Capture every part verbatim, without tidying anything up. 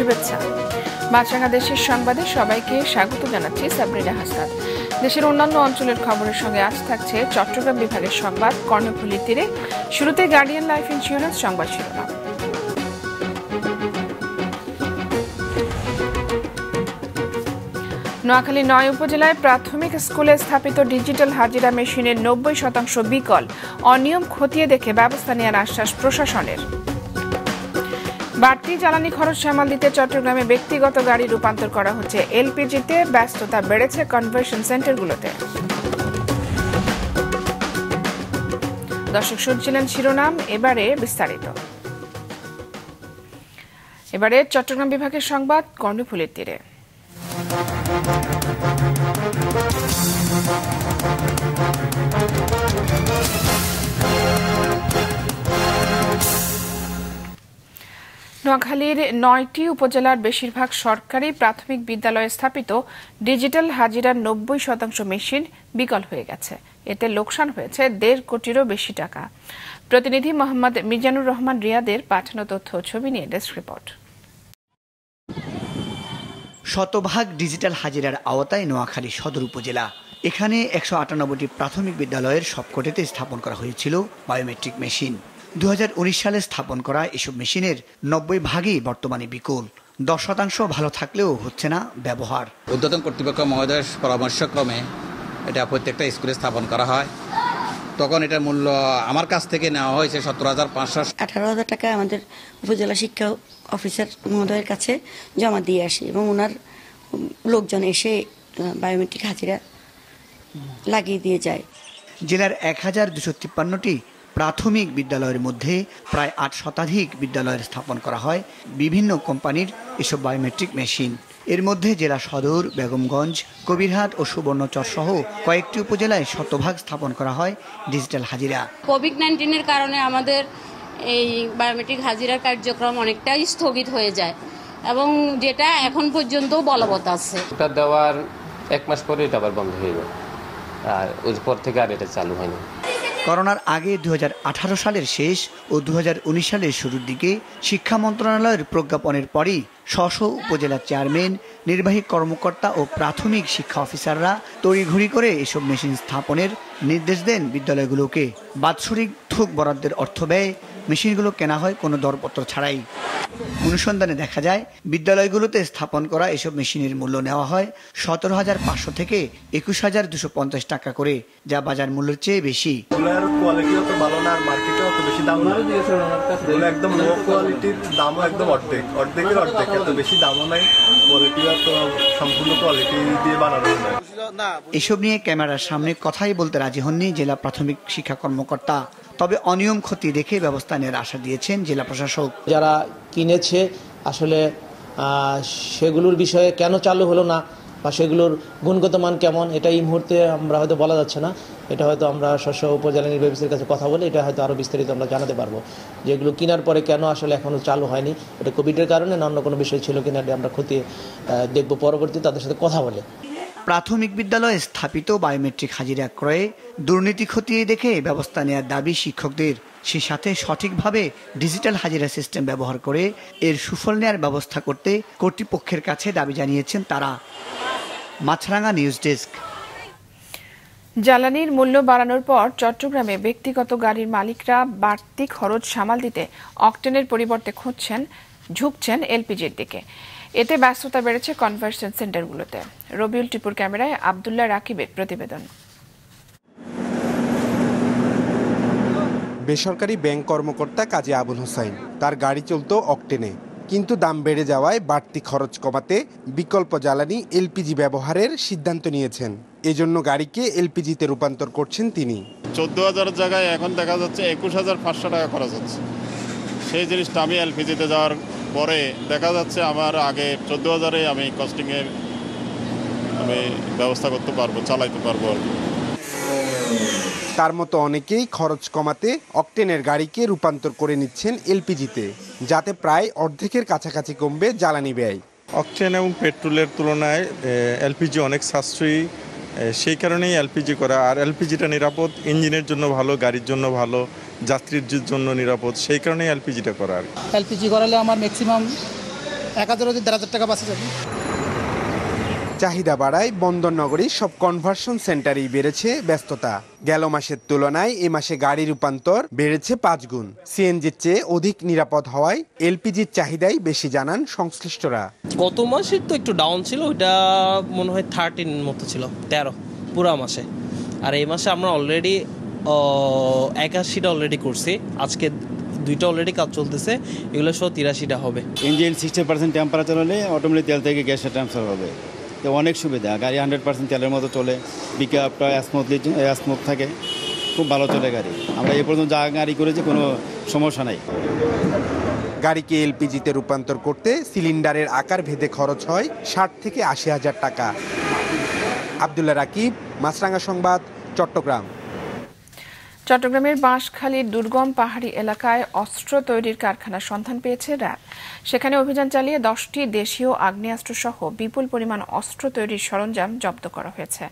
শুভেচ্ছা। মাছরাঙা দেশের সংবাদে সবাইকে স্বাগত জানাচ্ছি সাবরিনা হাসান। দেশের অন্যান্য অঞ্চলের খবরের সঙ্গে আজ থাকছে চট্টগ্রাম বিভাগের সংবাদ কর্ণফুলী তীরে। শুরুতে গার্ডিয়ান লাইফ ইন্স্যুরেন্স সংবাদ শিরোনাম। নোয়াখালী নয় উপজেলায় প্রাথমিক স্কুলে স্থাপিত ডিজিটাল হাজিরা মেশিনের নব্বই শতাংশ বিকল, অনিয়ম খতিয়ে দেখে ব্যবস্থা নেওয়ার আশ্বাস প্রশাসনের। বাড়তি জ্বালানি খরচ সামাল দিতে চট্টগ্রামে ব্যক্তিগত গাড়ি রূপান্তর করা হচ্ছে এলপিজিতে, ব্যস্ততা বেড়েছে কনভার্সন সেন্টারগুলোতে। দর্শক শুনছিলেন শিরোনাম, এবারে বিস্তারিত। এবারে চট্টগ্রাম বিভাগের সংবাদ কর্ণফুলীর তীরে। নোয়াখালীর নয়টি উপজেলার বেশিরভাগ সরকারি প্রাথমিক বিদ্যালয়ে স্থাপিত ডিজিটাল হাজিরার নব্বই শতাংশ মেশিন বিকল হয়ে গেছে। এতে লোকসান হয়েছে দেড় কোটিরও বেশি টাকা। প্রতিনিধি মোহাম্মদ মিজানুর রহমান রিয়াদের পাঠানো তথ্য ছবি নিয়ে ডেস্ক রিপোর্ট। শতভাগ ডিজিটাল হাজিরার আওতায় নোয়াখালী সদর উপজেলা। এখানে একশো আটানব্বইটি প্রাথমিক বিদ্যালয়ের সবকটিতে স্থাপন করা হয়েছিল বায়োমেট্রিক মেশিন। দু হাজার উনিশ সালে স্থাপন করা এসব মেশিনের নব্বই ভাগই বর্তমানে বিকল। দশ শতাংশ ভালো থাকলেও হচ্ছে না ব্যবহার। উদ্বোধন কর্তৃপক্ষ মহোদয়ের পরামর্শক্রমে এটা প্রত্যেকটা স্কুলে স্থাপন করা হয়। তখন এটা মূল্য আমার কাছ থেকে নেওয়া হয়েছে সতেরো হাজার পাঁচশো আঠারো হাজার টাকা আমাদের উপজেলা শিক্ষা অফিসার মহোদয়ের কাছে জমা দিয়ে আসি, এবং ওনার লোকজন এসে বায়োমেট্রিক হাজিরা লাগিয়ে দিয়ে যায়। জেলার এক হাজার দুশো তিপ্পান্নটি প্রাথমিক বিদ্যালয়ের মধ্যে প্রায় আট শতাধিক বিদ্যালয়ের স্থাপন করা হয় বিভিন্ন কোম্পানির এসব বায়োমেট্রিক মেশিন। এর মধ্যে জেলা সদর, বেগমগঞ্জ, কবিরহাট ও সুবর্ণচর সহ কয়েকটি উপজেলায় শতভাগ স্থাপন করা হয় ডিজিটাল হাজিরা। কোভিড নাইন্টিনের কারণে আমাদের এই বায়োমেট্রিক হাজিরার কার্যক্রম অনেকটাই স্থগিত হয়ে যায়, এবং যেটা এখন পর্যন্ত বলবৎ আছে। এটা দেওয়ার এক মাস পরে এটা আবার বন্ধ হয়ে যায়, আর এরপর থেকে আর এটা চালু হয়নি। করোনার আগে দু হাজার আঠারো সালের শেষ ও দু হাজার উনিশ সালের শুরুর দিকে শিক্ষা মন্ত্রণালয়ের প্রজ্ঞাপনের পরই স্ব উপজেলা চেয়ারম্যান, নির্বাহী কর্মকর্তা ও প্রাথমিক শিক্ষা অফিসাররা তড়িঘড়ি করে এসব মেশিন স্থাপনের নির্দেশ দেন বিদ্যালয়গুলোকে। বাৎসরিক থোক বরাদ্দের অর্থ ব্যয় মেশিনগুলো কেনা হয় কোনো দরপত্র ছাড়াই। অনুসন্ধানে দেখা যায় বিদ্যালয়গুলোতে স্থাপন করা এসব মেশিনের মূল্য নেওয়া হয় সতেরো হাজার পাঁচশো থেকে একুশ হাজার দুশো পঞ্চাশ টাকা করে, যা বাজার মূল্যের চেয়ে বেশি। এসব নিয়ে ক্যামেরার সামনে কথাই বলতে রাজি হননি জেলা প্রাথমিক শিক্ষা কর্মকর্তা। তবে অনিয়ম ক্ষতি দেখে ব্যবস্থা নেওয়ার আশা দিয়েছেন জেলা প্রশাসক। যারা কিনেছে আসলে সেগুলোর বিষয়ে কেন চালু হলো না বা সেগুলোর গুণগত মান কেমন, এটা এই মুহূর্তে আমরা হয়তো বলা যাচ্ছে না। এটা হয়তো আমরা স্ব উপজেলা নির্বাহী অফিসের কাছে কথা বলে এটা হয়তো আরও বিস্তারিত আমরা জানাতে পারবো, যেগুলো কেনার পরে কেন আসলে এখনও চালু হয়নি। এটা কোভিডের কারণে না অন্য কোনো বিষয় ছিল কিনা এটা আমরা খতিয়ে দেখব পরবর্তীতে তাদের সাথে কথা বলে। প্রাথমিক বিদ্যালয়ে স্থাপিত বায়োমেট্রিক হাজিরা ক্রয়ে দুর্নীতি খতিয়ে দেখে ব্যবস্থা নেওয়ার দাবি শিক্ষকদের। সেই সাথে সঠিকভাবে ডিজিটাল হাজিরা সিস্টেম ব্যবহার করে এর সুফল নেওয়ার ব্যবস্থা করতে কর্তৃপক্ষের কাছে দাবি জানিয়েছেন তারা। Maasranga news desk. জ্বালানির মূল্য বাড়ানোর পর চট্টগ্রামে ব্যক্তিগত গাড়ির মালিকরা বাড়তি খরচ সামাল দিতে অকটেনের পরিবর্তে খুঁজছেন ঝুঁকছেন এলপিজির দিকে। এতে ব্যস্ততা বেড়েছে কনভার্সন সেন্টারগুলোতে। রবিউল টিপুর ক্যামেরায় আবদুল্লাহ রাকিবের প্রতিবেদন। বেসরকারি ব্যাংক কর্মকর্তা কাজী আবুল হোসাইন, তার গাড়ি চলতো অকটেনে, কিন্তু দাম বেড়ে যাওয়ায় বাড়তি খরচ কমাতে বিকল্প জ্বালানি এলপিজি ব্যবহারের সিদ্ধান্ত নিয়েছেন। এজন্য গাড়িকে এলপিজিতে রূপান্তর করছেন তিনি। চোদ্দ হাজার জায়গায় এখন দেখা যাচ্ছে একুশ হাজার পাঁচশো টাকা খরচ হচ্ছে। সেই জিনিসটা আমি এলপিজিতে যাওয়ার পরে দেখা যাচ্ছে আমার আগে চোদ্দ হাজারে আমি কস্টিংয়ের আমি ব্যবস্থা করতে পারবো, চালাইতে পারবো। তার মতো অনেকেই খরচ কমাতে অকটেনের গাড়িকে রূপান্তর করে নিচ্ছেন এলপিজিতে, যাতে প্রায় অর্ধেকের কাছাকাছি কমবে জ্বালানি ব্যয়। অকটেন এবং পেট্রোলের তুলনায় এলপিজি অনেক সাশ্রয়ী, সেই কারণেই এলপিজি করা। আর এলপিজিটা নিরাপদ, ইঞ্জিনের জন্য ভালো, গাড়ির জন্য ভালো, যাত্রীর জন্য নিরাপদ, সেই কারণেই এলপিজিটা করা। এলপিজি করালে আমার ম্যাক্সিমাম এক হাজার দেড় হাজার টাকা বাঁচা যাবে। চাহিদা বাড়ায় বন্দরনগরীর সব কনভার্সন সেন্টারেই বেড়েছে ব্যস্ততা। গেল মাসের তুলনায় এ মাসে গাড়ি রূপান্তর বেড়েছে পাঁচ গুণ। সিএনজির চেয়ে অধিক নিরাপদ হওয়ায় এলপিজির চাহিদাই বেশি, জানান সংশ্লিষ্টরা। গত মাসের তো একটু ডাউন ছিল, ওইটা মনে হয় থার্টিন মতো ছিল, তেরো পুরা মাসে। আর এই মাসে আমরা অলরেডি একাশিটা অলরেডি করছি, আজকে দুইটা অলরেডি কাজ চলতেছে, এগুলো সহ তিরাশিটা হবে। ইঞ্জিন সিক্সটি পার্সেন্ট টেম্পারেচার হলে অটোমেটিক তেল থেকে গ্যাসের ট্রান্সফার হবে, তো অনেক সুবিধা। গাড়ি হান্ড্রেড পার্সেন্ট তেলের মতো চলে, পিকআপটা স্মুথলি স্মুথ থাকে, খুব ভালো চলে গাড়ি। আমরা এ পর্যন্ত যা গাড়ি করেছি কোনো সমস্যা নাই। গাড়িকে এলপিজিতে রূপান্তর করতে সিলিন্ডারের আকার ভেদে খরচ হয় ষাট থেকে আশি হাজার টাকা। আবদুল্লাহ রাকিব, মাছরাঙ্গা সংবাদ, চট্টগ্রাম। চট্টগ্রামের বাঁশখালীর দুর্গম পাহাড়ি এলাকায় অস্ত্র তৈরির কারখানার সন্ধান পেয়েছে র্যাব। সেখানে অভিযান চালিয়ে দশটি দেশীয় আগ্নেয়াস্ত্র সহ বিপুল পরিমাণ অস্ত্র তৈরির সরঞ্জাম জব্দ করা হয়েছে।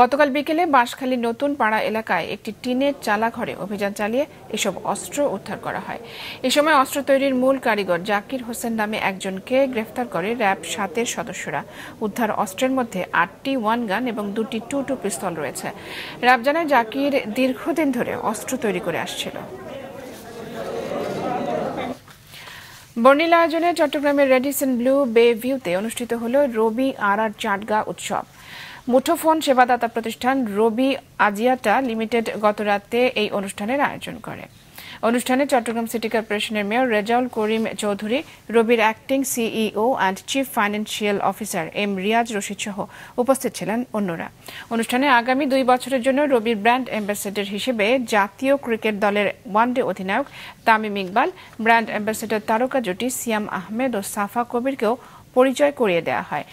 গতকাল বিকেলে বাঁশখালীর নতুন পাড়া এলাকায় একটি টিনের চালাঘরে অভিযান চালিয়ে এসব অস্ত্র উদ্ধার করা হয়। এ সময় অস্ত্র তৈরির মূল কারিগর জাকির হোসেন নামে একজনকে গ্রেফতার করে র্যাব সাতের সদস্যরা। উদ্ধার অস্ত্রের মধ্যে আটটি ওয়ান গান এবং দুটি টু টু পিস্তল রয়েছে। র্যাব জানায় জাকির দীর্ঘদিন ধরে অস্ত্র তৈরি করে আসছিল। বর্ণিল আয়োজনে চট্টগ্রামের রেডিসন ব্লু বে ভিউতে অনুষ্ঠিত হল রবি আরার চাটগা উৎসব। মুঠোফোন সেবাদাতা প্রতিষ্ঠান রবি আজিয়াটা লিমিটেড গত রাতে এই অনুষ্ঠানের আয়োজন করে। অনুষ্ঠানে চট্টগ্রাম সিটি কর্পোরেশনের মেয়র রেজাউল করিম চৌধুরী, রবির acting CEO and chief financial officer M Riaz Rashid সহ উপস্থিত ছিলেন অন্যরা। অনুষ্ঠানে আগামী দুই বছরের জন্য রবির ব্র্যান্ড অ্যাম্বাসেডর হিসেবে জাতীয় ক্রিকেট দলের ওয়ানডে অধিনায়ক তামিম ইকবাল, ব্র্যান্ড অ্যাম্বাসেডর তারকা জুটি সিয়াম আহমেদ ও সাফা কবিরকেও পরিচয় করিয়ে দেওয়া হয়।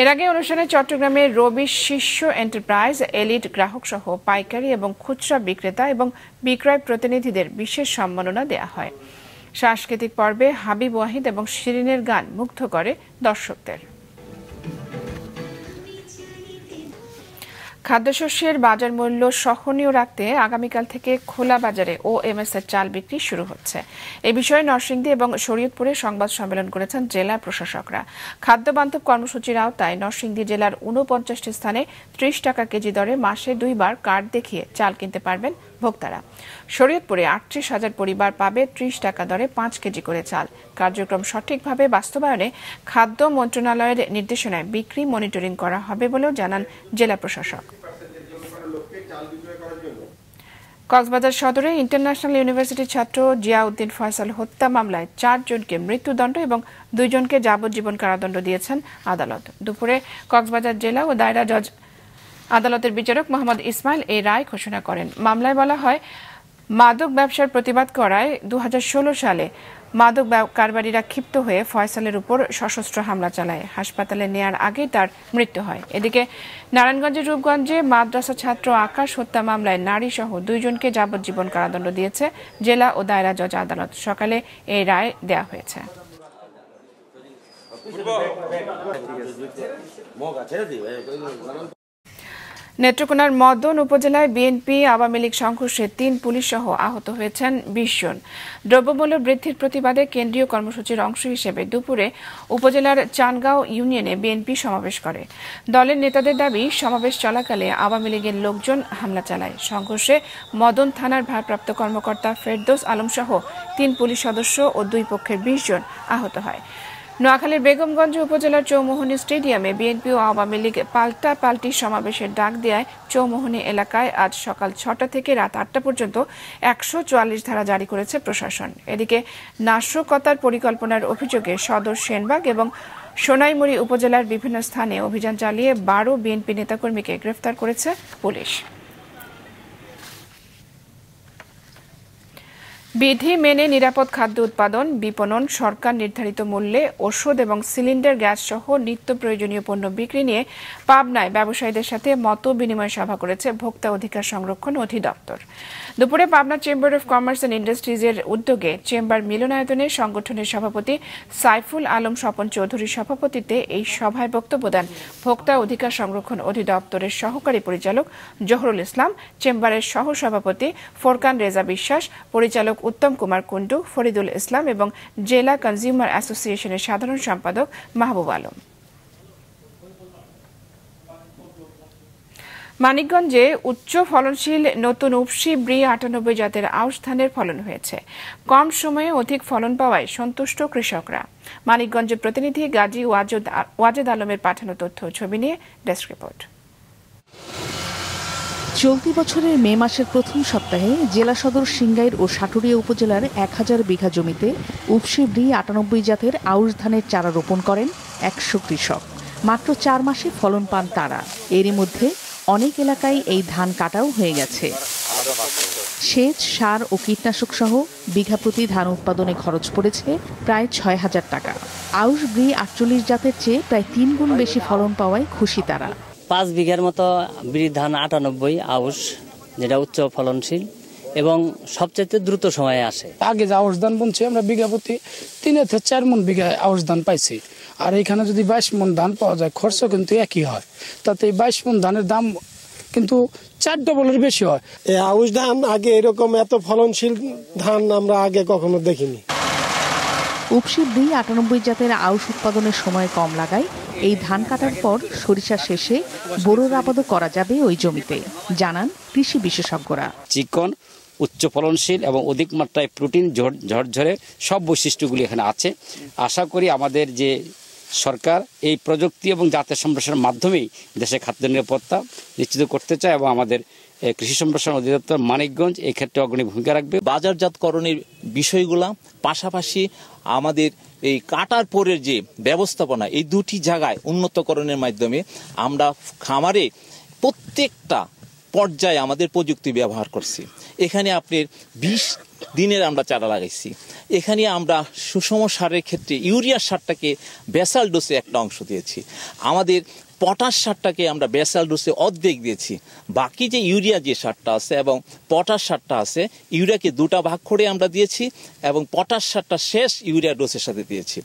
এর আগে অনুষ্ঠানে চট্টগ্রামের রবি শীর্ষ এন্টারপ্রাইজ, এলিট গ্রাহক সহ পাইকারি এবং খুচরা বিক্রেতা এবং বিক্রয় প্রতিনিধিদের বিশেষ সম্মাননা দেয়া হয়। সাংস্কৃতিক পর্বে হাবিব ওয়াহিদ এবং শিরিনের গান মুগ্ধ করে দর্শকদের। খাদ্যশস্যের বাজার মূল্য সহনীয় রাখতে আগামীকাল থেকে খোলা বাজারে ওএমএস-এর চাল বিক্রি শুরু হচ্ছে। এ বিষয়ে নরসিংদী এবং শরীয়তপুরে সংবাদ সম্মেলন করেছেন জেলা প্রশাসকরা। খাদ্য বান্ধব কর্মসূচির আওতায় নরসিংদী জেলার ঊনপঞ্চাশটি স্থানে ত্রিশ টাকা কেজি দরে মাসে দুইবার কার্ড দেখিয়ে চাল কিনতে পারবেন ভোক্তারা। শরীয়তপুরে আটত্রিশ হাজার পরিবার পাবে ত্রিশ টাকা দরে পাঁচ কেজি করে চাল। কার্যক্রম সঠিকভাবে বাস্তবায়নে খাদ্য মন্ত্রণালয়ের নির্দেশনায় বিক্রি মনিটরিং করা হবে বলেও জানান জেলা প্রশাসক। কক্সবাজার সদরে ইন্টারন্যাশনাল ইউনিভার্সিটির ছাত্র জিয়াউদ্দিন ফয়সাল হত্যা মামলায় চারজনকে মৃত্যুদণ্ড এবং দুইজনকে যাবজ্জীবন কারাদণ্ড দিয়েছেন আদালত। দুপুরে কক্সবাজার জেলা ও দায়রা জজ আদালতের বিচারক মোহাম্মদ ইসমাইল এই রায় ঘোষণা করেন। মামলায় বলা হয়, মাদক ব্যবসার প্রতিবাদ করায় দু হাজার ষোলো সালে মাদক কারবারিরা ক্ষিপ্ত হয়ে ফয়সালের উপর সশস্ত্র হামলা চালায়। হাসপাতালে নেয়ার আগেই তার মৃত্যু হয়। এদিকে নারায়ণগঞ্জের রূপগঞ্জে মাদ্রাসা ছাত্র আকাশ হত্যা মামলায় নারীসহ দুইজনকে যাবজ্জীবন কারাদণ্ড দিয়েছে জেলা ও দায়রা জজ আদালত। সকালে এই রায় দেয়া হয়েছে। নেত্রকোনার মদন উপজেলায় বিএনপি আওয়ামী লীগ সংঘর্ষে তিন পুলিশ সহ আহত হয়েছেন বিশ জন। দ্রব্যমূল্য বৃদ্ধির প্রতিবাদে কেন্দ্রীয় কর্মসূচির অংশ হিসেবে দুপুরে উপজেলার চানগাঁও ইউনিয়নে বিএনপি সমাবেশ করে। দলের নেতাদের দাবি, সমাবেশ চলাকালে আওয়ামী লীগের লোকজন হামলা চালায়। সংঘর্ষে মদন থানার ভারপ্রাপ্ত কর্মকর্তা ফেরদৌস আলম সহ তিন পুলিশ সদস্য ও দুই পক্ষের বিশ জন আহত হয়। নোয়াখালীর বেগমগঞ্জ উপজেলার চৌমোহনী স্টেডিয়ামে বিএনপি ও আওয়ামী লীগ পাল্টা পাল্টি সমাবেশের ডাক দেয়ায় চৌমোহনী এলাকায় আজ সকাল ছটা থেকে রাত আটটা পর্যন্ত একশো চুয়াল্লিশ ধারা জারি করেছে প্রশাসন। এদিকে নাশকতার পরিকল্পনার অভিযোগে সদর, সেনবাগ এবং সোনাইমুড়ি উপজেলার বিভিন্ন স্থানে অভিযান চালিয়ে বারো বিএনপি নেতাকর্মীকে গ্রেফতার করেছে পুলিশ। বিধি মেনে নিরাপদ খাদ্য উৎপাদন, বিপণন, সরকার নির্ধারিত মূল্যে ওষুধ এবং সিলিন্ডার গ্যাস সহ নিত্য প্রয়োজনীয় পণ্য বিক্রি নিয়ে পাবনায় ব্যবসায়ীদের সাথে মত বিনিময় সভা করেছে ভোক্তা অধিকার সংরক্ষণ অধিদপ্তর। দুপুরে Pabna chamber of commerce and ইন্ডাস্ট্রিজের উদ্যোগে চেম্বার মিলনায়তনে সংগঠনের সভাপতি সাইফুল আলম স্বপন চৌধুরীর সভাপতিত্বে এই সভায় বক্তব্য দেন ভোক্তা অধিকার সংরক্ষণ অধিদপ্তরের সহকারী পরিচালক জহুরুল ইসলাম, চেম্বারের সহ সভাপতি ফোরকান রেজা বিশ্বাস, পরিচালক उत्तम कुमार कुंडू फरिदुल इस्लाम एवं जेला कन्ज्यूमर एसोसिएशनेर साधारण सम्पादक মাহবুব আলম। মানিকগঞ্জে উচ্চ ফলনশীল নতুন উপসি ব্রি আটানব্বই জাতের আউশ ধানের ফলন হয়েছে। কম সময়ে অধিক ফলন পাওয়ায় সন্তুষ্ট কৃষকরা। মানিকগঞ্জ প্রতিনিধি গাজী ওয়াজেদ আলমের পাঠানো তথ্য ছবি নিয়ে ডেস্ক রিপোর্ট। চলতি বছরের মে মাসের প্রথম সপ্তাহে জেলা সদর সিংগাইর ও সাটুরিয়া উপজেলার এক হাজার বিঘা জমিতে উপসি ব্রি আটানব্বই জাতের আউশ ধানের চারা রোপণ করেন একশো কৃষক। মাত্র চার মাসে ফলন পান তারা। এরই মধ্যে অনেক এলাকায় এই ধান কাটাও হয়ে গেছে। সেচ, সার ও কীটনাশক সহ বিঘা প্রতি ধান উৎপাদনে খরচ পড়েছে প্রায় ছয় হাজার টাকা। আউশ ব্রি আটচল্লিশ জাতের চেয়ে প্রায় তিন গুণ বেশি ফলন পাওয়ায় খুশি তারা। পাঁচ বিঘার মতো ব্রি ধান আটানব্বই আউশ, যেটা উচ্চ ফলনশীল এবং সবচেয়ে দ্রুত সময়ে আসে। আগে যে আউশ ধান বুনছি আমরা বিঘা প্রতি তিন থেকে চার মণ বিঘা আউশ ধান পাইছি, আর এখানে যদি বাইশ মণ ধান পাওয়া যায় খরচ কিন্তু একই হয়। তাতে বাইশ মণ ধানের দাম কিন্তু চার ডবলের বেশি হয়। এই আউশ ধান আগে এরকম এত ফলনশীল ধান আমরা আগে কখনো দেখিনি। উপসি ব্রি আটানব্বই জাতের আউশ উৎপাদনের সময় কম লাগায় এই ধান কাটার পর সরিষা শেষে বোরোর আবাদ করা যাবে ওই জমিতে, জানান কৃষি বিশেষজ্ঞরা। চিকন, উচ্চ ফলনশীল এবং অধিক মাত্রায় প্রোটিন ঝরঝরে সব বৈশিষ্ট্যগুলি এখানে আছে। আশা করি আমাদের যে সরকার এই প্রযুক্তি এবং জাতের সম্প্রসারণের মাধ্যমেই দেশে খাদ্য নিরাপত্তা নিশ্চিত করতে চায় এবং আমাদের কৃষি সম্প্রসারণ অধিদপ্তর মানিকগঞ্জ এই ক্ষেত্রে অগ্রণী ভূমিকা রাখবে। বাজারজাতকরণের বিষয়গুলো পাশাপাশি আমাদের এই কাটার পরের যে ব্যবস্থাপনা, এই দুটি জায়গায় উন্নতকরণের মাধ্যমে আমরা খামারে প্রত্যেকটা পর্যায়ে আমাদের প্রযুক্তি ব্যবহার করছি। এখানে আপনার বিশ দিনের আমরা চারা লাগাইছি, এখানে আমরা সুষম সারের ক্ষেত্রে ইউরিয়া সারটাকে বেসাল ডোসে একটা অংশ দিয়েছি, আমাদের পটাশ সারটাকে আমরা বেসাল ডোসে অর্ধেক দিয়েছি, বাকি যে ইউরিয়া যে সারটা আছে এবং পটাশ সারটা আছে ইউরিয়াকে দুটা ভাগ করে আমরা দিয়েছি এবং পটাশ সারটা শেষ ইউরিয়া ডোসের সাথে দিয়েছি।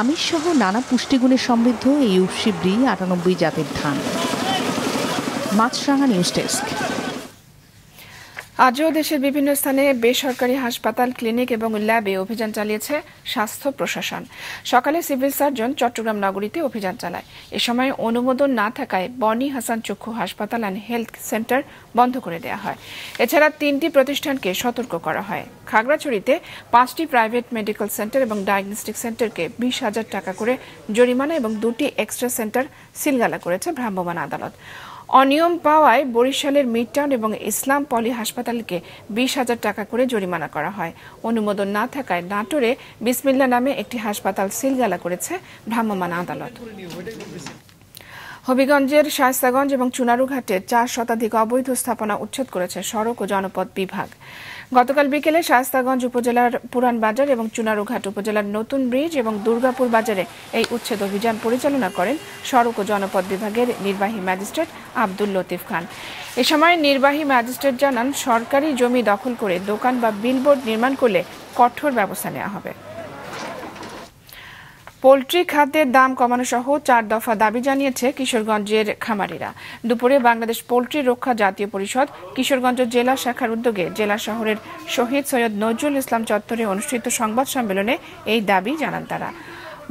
আমিষসহ নানা পুষ্টিগুণে সমৃদ্ধ এই উপসি ব্রি আটানব্বই জাতের ধান। Maasranga news desk. আজও দেশের বিভিন্ন স্থানে বেসরকারি হাসপাতাল, ক্লিনিক এবং ল্যাবে অভিযান চালিয়েছে স্বাস্থ্য প্রশাসন। সকালে সিভিল সার্জন চট্টগ্রাম নগরীতে অভিযান চালায়। এ সময় অনুমোদন না থাকায় বনি হাসান চক্ষু হাসপাতাল অ্যান্ড হেলথ সেন্টার বন্ধ করে দেওয়া হয়। এছাড়া তিনটি প্রতিষ্ঠানকে সতর্ক করা হয়। খাগড়াছড়িতে পাঁচটি প্রাইভেট মেডিকেল সেন্টার এবং ডায়াগনস্টিক সেন্টারকে বিশ হাজার টাকা করে জরিমানা এবং দুটি এক্সট্রা সেন্টার সিলগালা করেছে ভ্রাম্যমাণ আদালত। অনিয়ম পাওয়ায় বরিশালের মিডটাউন এবং ইসলাম পলি হাসপাতালকে বিশ হাজার টাকা করে জরিমানা করা হয়। অনুমোদন না থাকায় নাটোরে বিসমিল্লা নামে একটি হাসপাতাল সিলগালা করেছে ভ্রাম্যমাণ আদালত। হবিগঞ্জের শায়েস্তাগঞ্জ এবং চুনারুঘাটে চার শতাধিক অবৈধ স্থাপনা উচ্ছেদ করেছে সড়ক ও জনপথ বিভাগ। গতকাল বিকেলে শায়েস্তাগঞ্জ উপজেলার পুরান বাজার এবং চুনারুঘাট উপজেলার নতুন ব্রিজ এবং দুর্গাপুর বাজারে এই উচ্ছেদ অভিযান পরিচালনা করেন সড়ক ও জনপথ বিভাগের নির্বাহী ম্যাজিস্ট্রেট আব্দুল লতিফ খান। এ সময় নির্বাহী ম্যাজিস্ট্রেট জানান, সরকারি জমি দখল করে দোকান বা বিলবোর্ড নির্মাণ করলে কঠোর ব্যবস্থা নেওয়া হবে। পোলট্রি খাদ্যের দাম কমানো সহ চার দফা দাবি জানিয়েছে কিশোরগঞ্জের খামারিরা। দুপুরে বাংলাদেশ পোলট্রি রক্ষা জাতীয় পরিষদ কিশোরগঞ্জ জেলা শাখার উদ্যোগে জেলা শহরের শহীদ সৈয়দ নজরুল ইসলাম চত্বরে অনুষ্ঠিত সংবাদ সম্মেলনে এই দাবি জানান তারা।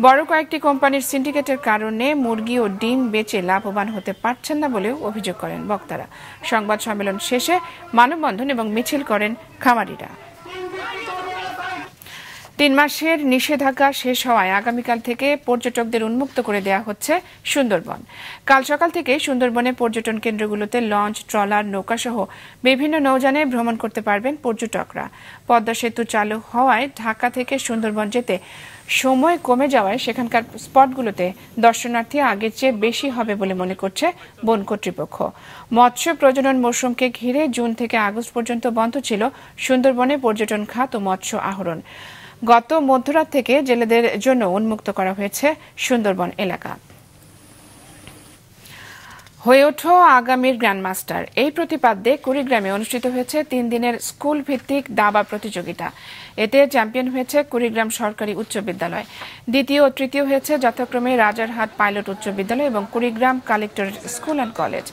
বড় কয়েকটি কোম্পানির সিন্ডিকেটের কারণে মুরগি ও ডিম বেচে লাভবান হতে পারছেন না বলেও অভিযোগ করেন বক্তারা। সংবাদ সম্মেলন শেষে মানববন্ধন এবং মিছিল করেন খামারিরা। তিন মাসের নিষেধাজ্ঞা শেষ হওয়ায় আগামীকাল থেকে পর্যটকদের উন্মুক্ত করে দেওয়া হচ্ছে সুন্দরবন। কাল সকাল থেকে সুন্দরবনে পর্যটন কেন্দ্রগুলোতে লঞ্চ, ট্রলার, নৌকাসহ বিভিন্ন নৌযানে ভ্রমণ করতে পারবেন পর্যটকরা। পদ্মা সেতু চালু হওয়ায় ঢাকা থেকে সুন্দরবন যেতে সময় কমে যাওয়ায় সেখানকার স্পটগুলোতে দর্শনার্থী আগের চেয়ে বেশি হবে বলে মনে করছে বন কর্তৃপক্ষ। মৎস্য প্রজনন মৌসুমকে ঘিরে জুন থেকে আগস্ট পর্যন্ত বন্ধ ছিল সুন্দরবনে পর্যটন খাত ও মৎস্য আহরণ। গত মধ্যরাত থেকে জেলেদের জন্য উন্মুক্ত করা হয়েছে সুন্দরবন এলাকা। হয়ে ওঠো আগামীর গ্র্যান্ডমাস্টার, এই প্রতিপাদ্যে কুড়িগ্রামে অনুষ্ঠিত হয়েছে তিন দিনের স্কুল ভিত্তিক দাবা প্রতিযোগিতা। এতে চ্যাম্পিয়ন হয়েছে কুড়িগ্রাম সরকারি উচ্চ বিদ্যালয়, দ্বিতীয় ও তৃতীয় হয়েছে যথাক্রমে রাজারহাট পাইলট উচ্চ বিদ্যালয় এবং Kurigram collectorate school and college.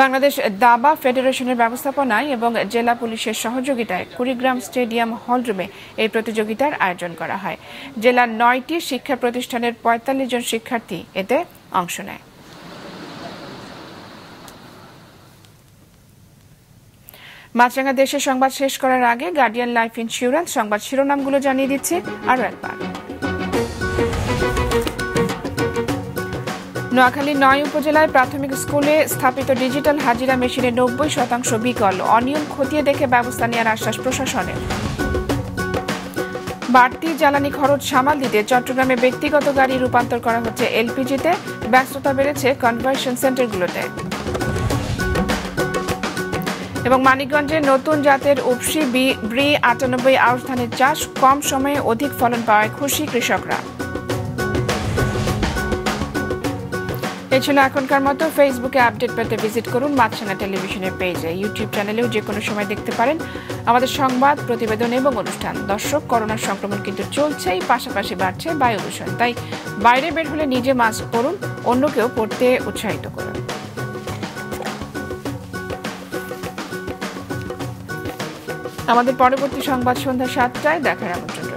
Bangladesh দাবা ফেডারেশনের ব্যবস্থাপনায় এবং জেলা পুলিশের সহযোগিতায় কুড়িগ্রাম স্টেডিয়াম হলরুমে এই প্রতিযোগিতার আয়োজন করা হয়। জেলার নয়টি শিক্ষা প্রতিষ্ঠানের পঁয়তাল্লিশ জন শিক্ষার্থী এতে অংশ নেয়। মাছরাঙা দেশের সংবাদ শেষ করার আগে গার্ডিয়ান লাইফ ইন্স্যুরেন্স সংবাদ শিরোনামগুলো জানিয়ে দিচ্ছি আরও একবার। নোয়াখালী নয় উপজেলায় প্রাথমিক স্কুলে স্থাপিত ডিজিটাল হাজিরা মেশিনে নব্বই শতাংশ বিকল, অনিয়ম খতিয়ে দেখে ব্যবস্থা নেওয়ার আশ্বাস প্রশাসনের। বাড়তি জ্বালানি খরচ সামাল দিতে চট্টগ্রামে ব্যক্তিগত গাড়ি রূপান্তর করা হচ্ছে এলপিজিতে, ব্যস্ততা বেড়েছে কনভার্সন সেন্টারগুলোতে। এবং মানিকগঞ্জে নতুন জাতের উপসি ব্রি আটানব্বই আউশ ধানের চাষ, কম সময়ে অধিক ফলন পাওয়ায় খুশি কৃষকরা। এ ছিল এখনকার মতো। ফেসবুকে আপডেট পেতে ভিজিট করুন মাছরাঙা টেলিভিশনের পেজে। ইউটিউব চ্যানেলেও যে কোনো সময় দেখতে পারেন আমাদের সংবাদ, প্রতিবেদন এবং অনুষ্ঠান। দর্শক, করোনার সংক্রমণ কিন্তু চলছেই, পাশাপাশি বাড়ছে বায়ু দূষণ। তাই বাইরে বের হলে নিজে মাস্ক পরুন, অন্যকেও পরতে উৎসাহিত করুন। আমাদের পরবর্তী সংবাদ সন্ধ্যা সাতটায় দেখার আমন্ত্রণ।